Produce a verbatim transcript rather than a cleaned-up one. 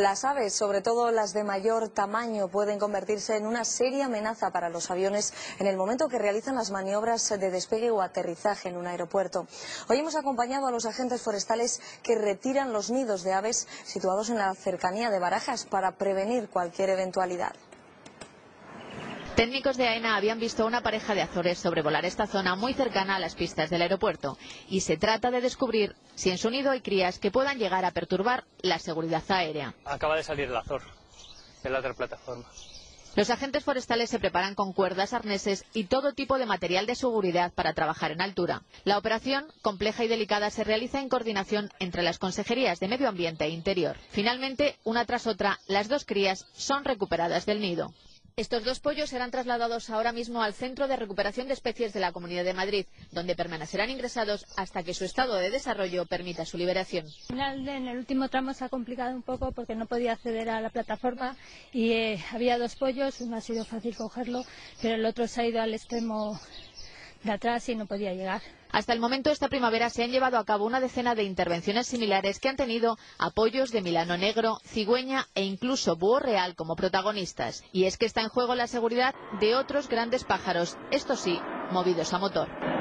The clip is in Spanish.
Las aves, sobre todo las de mayor tamaño, pueden convertirse en una seria amenaza para los aviones en el momento que realizan las maniobras de despegue o aterrizaje en un aeropuerto. Hoy hemos acompañado a los agentes forestales que retiran los nidos de aves situados en la cercanía de Barajas para prevenir cualquier eventualidad. Técnicos de AENA habían visto a una pareja de azores sobrevolar esta zona muy cercana a las pistas del aeropuerto y se trata de descubrir si en su nido hay crías que puedan llegar a perturbar la seguridad aérea. Acaba de salir el azor de la otra plataforma. Los agentes forestales se preparan con cuerdas, arneses y todo tipo de material de seguridad para trabajar en altura. La operación, compleja y delicada, se realiza en coordinación entre las consejerías de Medio Ambiente e Interior. Finalmente, una tras otra, las dos crías son recuperadas del nido. Estos dos pollos serán trasladados ahora mismo al Centro de Recuperación de Especies de la Comunidad de Madrid, donde permanecerán ingresados hasta que su estado de desarrollo permita su liberación. En el último tramo se ha complicado un poco porque no podía acceder a la plataforma y eh, había dos pollos, uno ha sido fácil cogerlo, pero el otro se ha ido al extremo de atrás y no podía llegar. Hasta el momento, esta primavera se han llevado a cabo una decena de intervenciones similares que han tenido apoyos de Milano Negro, Cigüeña e incluso Búho Real como protagonistas. Y es que está en juego la seguridad de otros grandes pájaros, esto sí, movidos a motor.